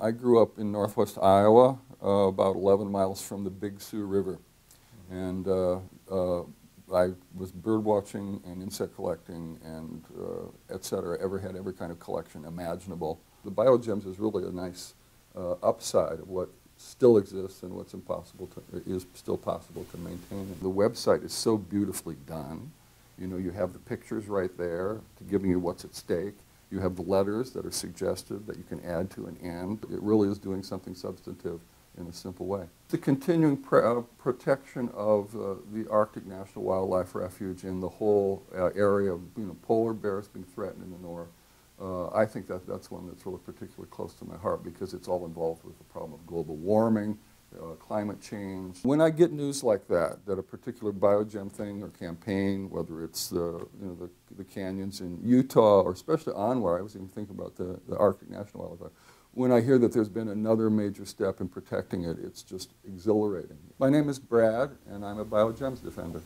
I grew up in northwest Iowa, about 11 miles from the Big Sioux River. And I was bird watching and insect collecting and et cetera, had every kind of collection imaginable. The BioGems is really a nice upside of what still exists and what's impossible to, is still possible to maintain. The website is so beautifully done. You know, you have the pictures right there giving you what's at stake. You have the letters that are suggested that you can add to an end. It really is doing something substantive in a simple way. The continuing protection of the Arctic National Wildlife Refuge and the whole area of polar bears being threatened in the north, I think that that's one that's really particularly close to my heart because it's all involved with the problem of global warming, climate change. When I get news like that, that a particular biogem thing or campaign, whether it's the canyons in Utah or especially Anwar, I was even thinking about the Arctic National Wildlife. When I hear that there's been another major step in protecting it, it's just exhilarating. My name is Brad, and I'm a BioGems defender.